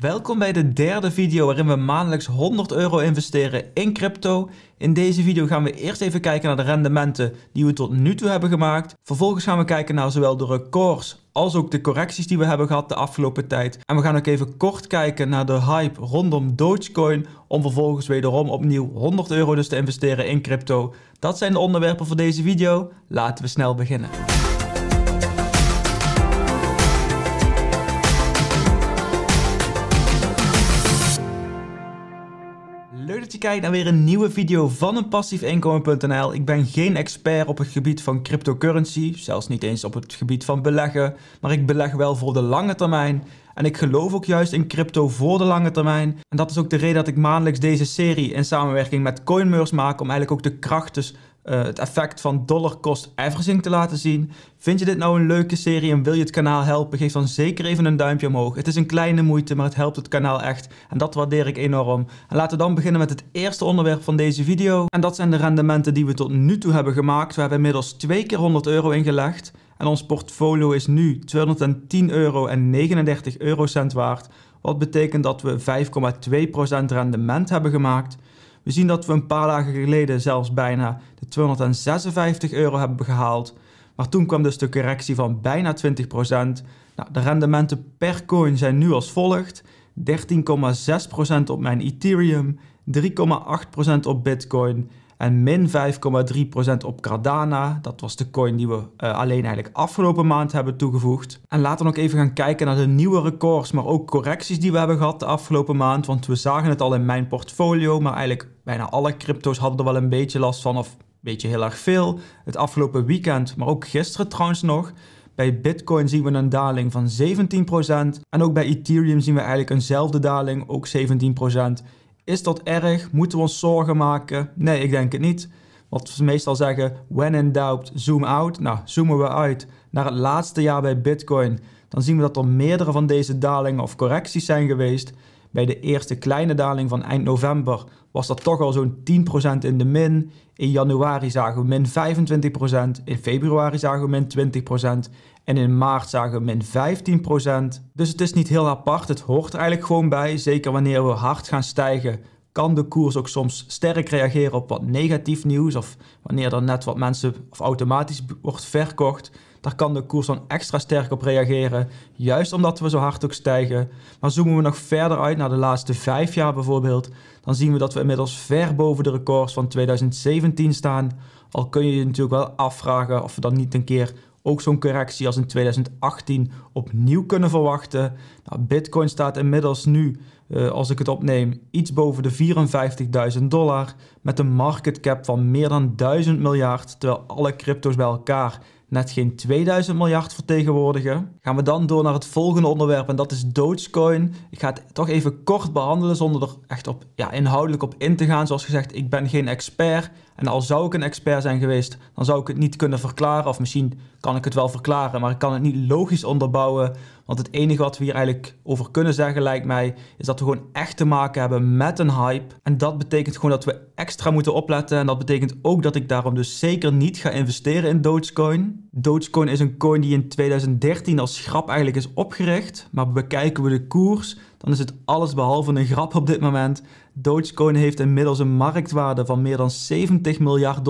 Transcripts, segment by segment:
Welkom bij de derde video waarin we maandelijks €100 investeren in crypto. In deze video gaan we eerst even kijken naar de rendementen die we tot nu toe hebben gemaakt. Vervolgens gaan we kijken naar zowel de records als ook de correcties die we hebben gehad de afgelopen tijd. En we gaan ook even kort kijken naar de hype rondom Dogecoin om vervolgens wederom opnieuw €100 dus te investeren in crypto. Dat zijn de onderwerpen voor deze video. Laten we snel beginnen. Kijk naar weer een nieuwe video van passiefinkomen.nl. Ik ben geen expert op het gebied van cryptocurrency, zelfs niet eens op het gebied van beleggen, maar ik beleg wel voor de lange termijn. En ik geloof ook juist in crypto voor de lange termijn. En dat is ook de reden dat ik maandelijks deze serie in samenwerking met Coinmerce maak om eigenlijk ook de kracht, dus het effect van Dollar Cost Averaging te laten zien. Vind je dit nou een leuke serie en wil je het kanaal helpen? Geef dan zeker even een duimpje omhoog. Het is een kleine moeite, maar het helpt het kanaal echt. En dat waardeer ik enorm. En laten we dan beginnen met het eerste onderwerp van deze video. En dat zijn de rendementen die we tot nu toe hebben gemaakt. We hebben inmiddels 2 keer €100 ingelegd. En ons portfolio is nu €210,39 waard. Wat betekent dat we 5,2% rendement hebben gemaakt. We zien dat we een paar dagen geleden zelfs bijna de €256 hebben gehaald. Maar toen kwam dus de correctie van bijna 20%. Nou, de rendementen per coin zijn nu als volgt. 13,6% op mijn Ethereum, 3,8% op Bitcoin en min 5,3% op Cardano. Dat was de coin die we alleen eigenlijk afgelopen maand hebben toegevoegd. En laten we nog even gaan kijken naar de nieuwe records, maar ook correcties die we hebben gehad de afgelopen maand. Want we zagen het al in mijn portfolio, maar eigenlijk bijna alle crypto's hadden er wel een beetje last van, of een beetje heel erg veel. Het afgelopen weekend, maar ook gisteren trouwens nog. Bij Bitcoin zien we een daling van 17%. En ook bij Ethereum zien we eigenlijk eenzelfde daling, ook 17%. Is dat erg? Moeten we ons zorgen maken? Nee, ik denk het niet. Wat we meestal zeggen, when in doubt, zoom out. Nou, zoomen we uit naar het laatste jaar bij Bitcoin. Dan zien we dat er meerdere van deze dalingen of correcties zijn geweest. Bij de eerste kleine daling van eind november was dat toch al zo'n 10% in de min. In januari zagen we min 25%. In februari zagen we min 20%. En in maart zagen we min 15%. Dus het is niet heel apart. Het hoort er eigenlijk gewoon bij. Zeker wanneer we hard gaan stijgen, kan de koers ook soms sterk reageren op wat negatief nieuws. Of wanneer er net wat mensen of automatisch wordt verkocht. Daar kan de koers dan extra sterk op reageren. Juist omdat we zo hard ook stijgen. Maar zoomen we nog verder uit naar de laatste 5 jaar bijvoorbeeld. Dan zien we dat we inmiddels ver boven de records van 2017 staan. Al kun je je natuurlijk wel afvragen of we dan niet een keer ook zo'n correctie als in 2018 opnieuw kunnen verwachten. Nou, Bitcoin staat inmiddels nu, als ik het opneem, iets boven de $54.000 met een market cap van meer dan 1000 miljard, terwijl alle crypto's bij elkaar net geen 2000 miljard vertegenwoordigen. Gaan we dan door naar het volgende onderwerp en dat is Dogecoin. Ik ga het toch even kort behandelen zonder er echt op, inhoudelijk op in te gaan. Zoals gezegd, ik ben geen expert. En al zou ik een expert zijn geweest, dan zou ik het niet kunnen verklaren. Of misschien kan ik het wel verklaren, maar ik kan het niet logisch onderbouwen. Want het enige wat we hier eigenlijk over kunnen zeggen, lijkt mij, is dat we gewoon echt te maken hebben met een hype. En dat betekent gewoon dat we extra moeten opletten. En dat betekent ook dat ik daarom dus zeker niet ga investeren in Dogecoin. Dogecoin is een coin die in 2013 als grap eigenlijk is opgericht. Maar bekijken we de koers, dan is het alles behalve een grap op dit moment. Dogecoin heeft inmiddels een marktwaarde van meer dan $70 miljard.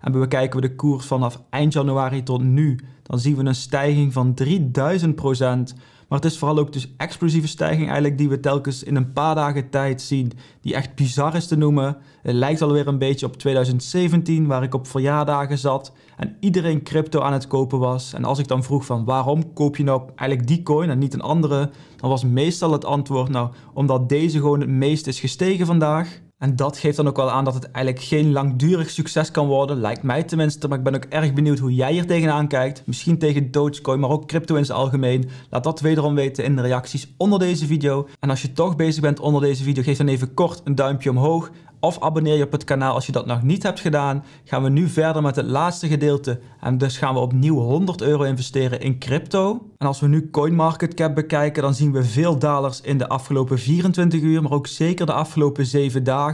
En bekijken we de koers vanaf eind januari tot nu, dan zien we een stijging van 3000%. Maar het is vooral ook dus explosieve stijging eigenlijk die we telkens in een paar dagen tijd zien, die echt bizar is te noemen. Het lijkt alweer een beetje op 2017, waar ik op verjaardagen zat en iedereen crypto aan het kopen was. En als ik dan vroeg van waarom koop je nou eigenlijk die coin en niet een andere, dan was meestal het antwoord nou omdat deze gewoon het meest is gestegen vandaag. En dat geeft dan ook wel aan dat het eigenlijk geen langdurig succes kan worden. Lijkt mij tenminste, maar ik ben ook erg benieuwd hoe jij hier tegenaan kijkt. Misschien tegen Dogecoin, maar ook crypto in zijn algemeen. Laat dat wederom weten in de reacties onder deze video. En als je toch bezig bent onder deze video, geef dan even kort een duimpje omhoog. Of abonneer je op het kanaal als je dat nog niet hebt gedaan. Gaan we nu verder met het laatste gedeelte. En dus gaan we opnieuw €100 investeren in crypto. En als we nu CoinMarketCap bekijken, dan zien we veel dalers in de afgelopen 24 uur. Maar ook zeker de afgelopen 7 dagen.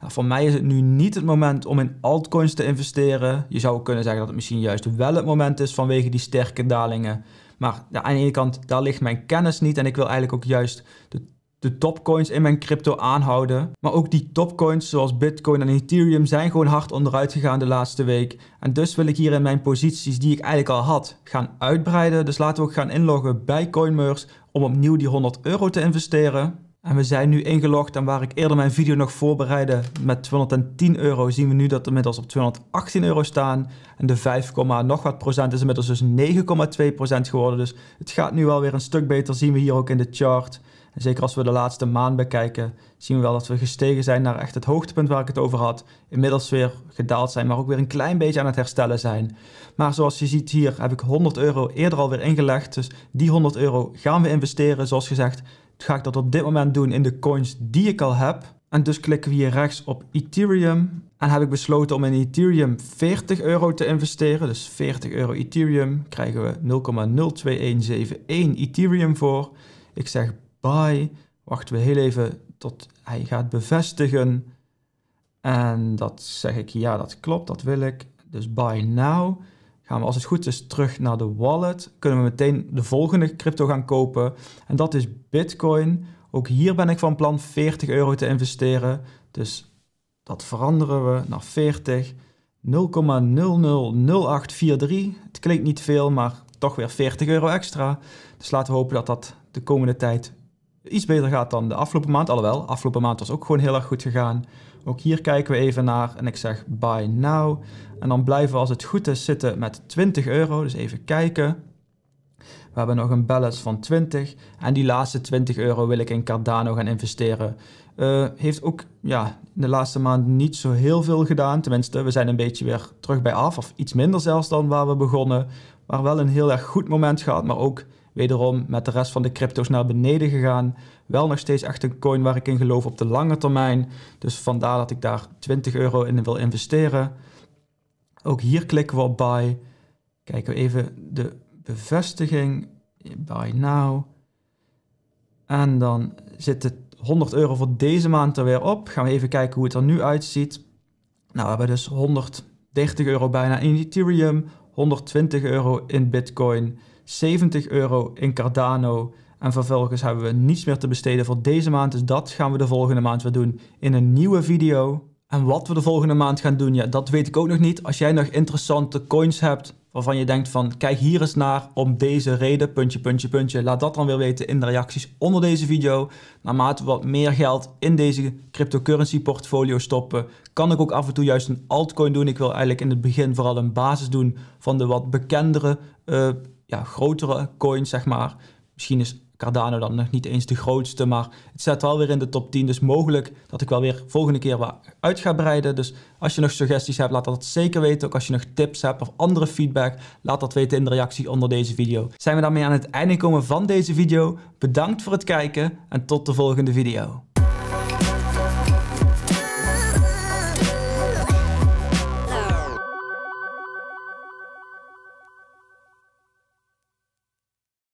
Nou, voor mij is het nu niet het moment om in altcoins te investeren. Je zou kunnen zeggen dat het misschien juist wel het moment is vanwege die sterke dalingen. Maar ja, aan de ene kant, daar ligt mijn kennis niet en ik wil eigenlijk ook juist de topcoins in mijn crypto aanhouden. Maar ook die topcoins zoals Bitcoin en Ethereum zijn gewoon hard onderuit gegaan de laatste week. En dus wil ik hier in mijn posities die ik eigenlijk al had gaan uitbreiden. Dus laten we ook gaan inloggen bij Coinmerce om opnieuw die €100 te investeren. En we zijn nu ingelogd en waar ik eerder mijn video nog voorbereidde met €210 zien we nu dat we inmiddels op €218 staan. En de 5, nog wat procent is inmiddels dus 9,2% geworden. Dus het gaat nu wel weer een stuk beter, zien we hier ook in de chart. En zeker als we de laatste maand bekijken, zien we wel dat we gestegen zijn naar echt het hoogtepunt waar ik het over had. Inmiddels weer gedaald zijn, maar ook weer een klein beetje aan het herstellen zijn. Maar zoals je ziet hier heb ik €100 eerder alweer ingelegd. Dus die €100 gaan we investeren, zoals gezegd. Ga ik dat op dit moment doen in de coins die ik al heb. En dus klikken we hier rechts op Ethereum. En heb ik besloten om in Ethereum €40 te investeren. Dus €40 Ethereum krijgen we 0,02171 Ethereum voor. Ik zeg buy. Wachten we heel even tot hij gaat bevestigen. En dat zeg ik, ja dat klopt, dat wil ik. Dus buy now. Gaan we als het goed is terug naar de wallet. Kunnen we meteen de volgende crypto gaan kopen. En dat is Bitcoin. Ook hier ben ik van plan €40 te investeren. Dus dat veranderen we naar 40. 0,000843. Het klinkt niet veel, maar toch weer €40 extra. Dus laten we hopen dat dat de komende tijd iets beter gaat dan de afgelopen maand. Alhoewel, afgelopen maand was ook gewoon heel erg goed gegaan. Ook hier kijken we even naar en ik zeg buy now. En dan blijven we als het goed is zitten met €20. Dus even kijken. We hebben nog een balance van 20. En die laatste €20 wil ik in Cardano gaan investeren. Heeft ook ja, de laatste maand niet zo heel veel gedaan. Tenminste, we zijn een beetje weer terug bij af. Of iets minder zelfs dan waar we begonnen. Maar wel een heel erg goed moment gehad. Maar ook wederom met de rest van de crypto's naar beneden gegaan. Wel nog steeds echt een coin waar ik in geloof op de lange termijn. Dus vandaar dat ik daar €20 in wil investeren. Ook hier klikken we op buy. Kijken we even de bevestiging. Buy now. En dan zit het €100 voor deze maand er weer op. Gaan we even kijken hoe het er nu uitziet. Nou, we hebben dus €130 bijna in Ethereum. €120 in Bitcoin. €70 in Cardano. En vervolgens hebben we niets meer te besteden voor deze maand. Dus dat gaan we de volgende maand weer doen in een nieuwe video. En wat we de volgende maand gaan doen, ja, dat weet ik ook nog niet. Als jij nog interessante coins hebt waarvan je denkt van kijk hier eens naar om deze reden, ... Laat dat dan weer weten in de reacties onder deze video. Naarmate we wat meer geld in deze cryptocurrency portfolio stoppen, kan ik ook af en toe juist een altcoin doen. Ik wil eigenlijk in het begin vooral een basis doen van de wat bekendere, grotere coins, zeg maar. Misschien is Cardano dan nog niet eens de grootste, maar het staat wel weer in de top 10. Dus mogelijk dat ik wel weer volgende keer wat uit ga breiden. Dus als je nog suggesties hebt, laat dat zeker weten. Ook als je nog tips hebt of andere feedback, laat dat weten in de reactie onder deze video. Zijn we daarmee aan het einde gekomen van deze video. Bedankt voor het kijken en tot de volgende video.